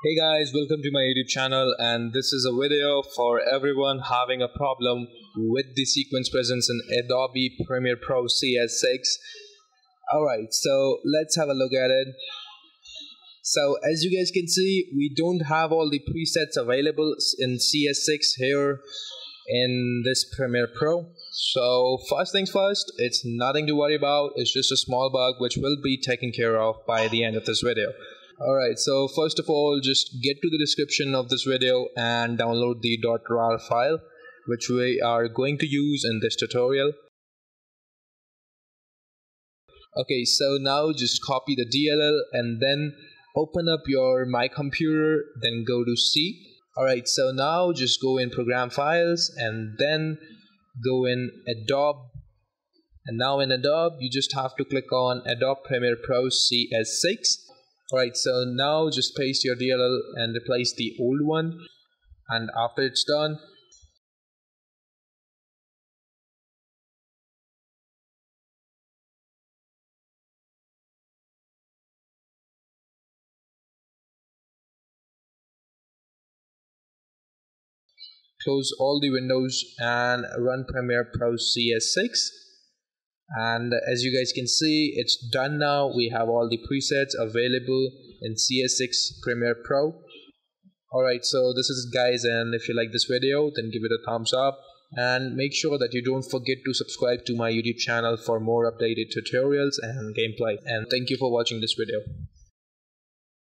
Hey guys, welcome to my YouTube channel, and this is a video for everyone having a problem with the sequence presence in Adobe Premiere Pro CS6. Alright, so let's have a look at it. So as you guys can see, we don't have all the presets available in CS6 here in this Premiere Pro. So first things first, it's nothing to worry about, it's just a small bug which will be taken care of by the end of this video. Alright, so first of all, just get to the description of this video and download the .rar file which we are going to use in this tutorial. Okay, so now just copy the DLL and then open up your My Computer, then go to C. Alright, so now just go in Program Files and then go in Adobe. And now in Adobe, you just have to click on Adobe Premiere Pro CS6. Alright, so now just paste your DLL and replace the old one, and after it's done, close all the windows and run Premiere Pro CS6. And as you guys can see, it's done now. We have all the presets available in CS6 Premiere Pro. Alright, so this is it guys, and if you like this video, then give it a thumbs up and make sure that you don't forget to subscribe to my YouTube channel for more updated tutorials and gameplay. And thank you for watching this video.